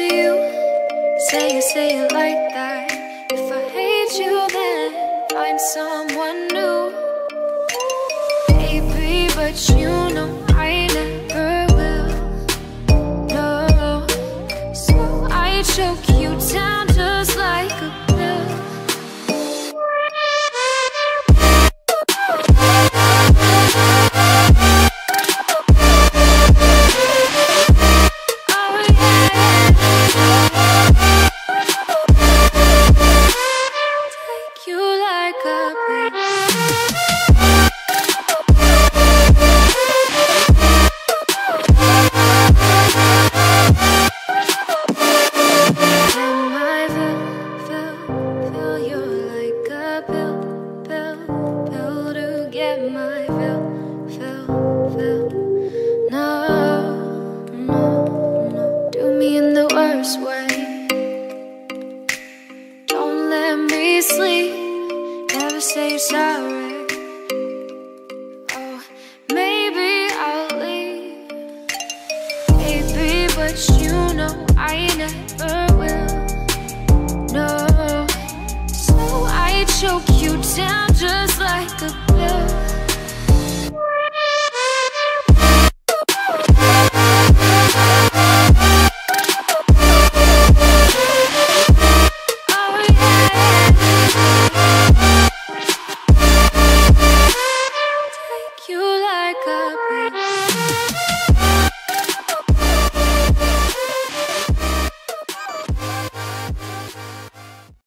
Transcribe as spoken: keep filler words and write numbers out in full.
to you. Say you, say it like that. If I hate you, then find someone new. Baby, but you know I never will. No, so I choke you down just like a pill. Choke you down just like a